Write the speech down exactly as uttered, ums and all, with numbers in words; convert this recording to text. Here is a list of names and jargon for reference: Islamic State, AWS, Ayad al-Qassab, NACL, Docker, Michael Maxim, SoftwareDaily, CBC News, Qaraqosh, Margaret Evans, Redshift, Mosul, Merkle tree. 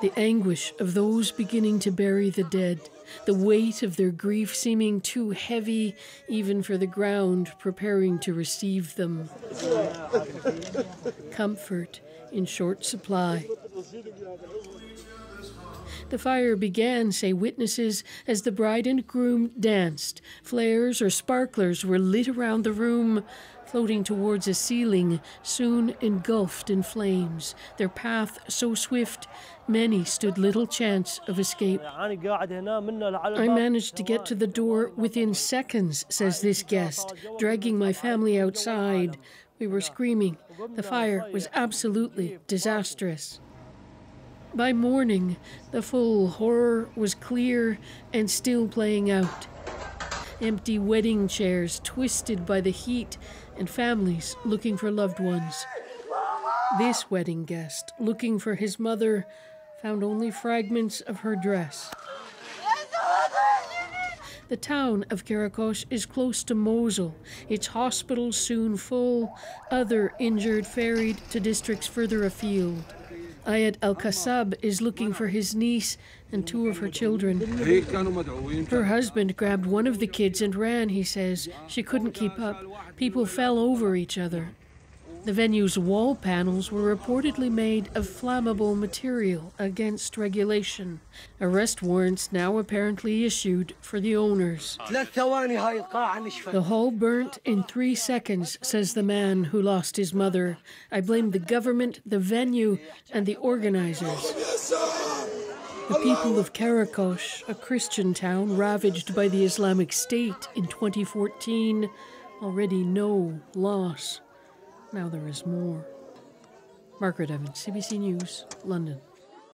The anguish of those beginning to bury the dead, the weight of their grief seeming too heavy even for the ground preparing to receive them. Comfort in short supply. The fire began, say witnesses, as the bride and groom danced. Flares or sparklers were lit around the room, floating towards a ceiling soon engulfed in flames. Their path so swift, many stood little chance of escape. I managed to get to the door within seconds, says this guest, dragging my family outside. We were screaming. The fire was absolutely disastrous. By morning, the full horror was clear and still playing out. Empty wedding chairs twisted by the heat and families looking for loved ones. This wedding guest, looking for his mother, found only fragments of her dress. The town of Qaraqosh is close to Mosul, its hospitals soon full, other injured ferried to districts further afield. Ayad al-Qassab is looking for his niece and two of her children. Her husband grabbed one of the kids and ran, he says. She couldn't keep up. People fell over each other. The venue's wall panels were reportedly made of flammable material against regulation. Arrest warrants now apparently issued for the owners. The hall burnt in three seconds, says the man who lost his mother. I blame the government, the venue, and the organizers. The people of Qaraqosh, a Christian town ravaged by the Islamic State in twenty fourteen, already know loss. Now there is more. Margaret Evans, C B C News, London.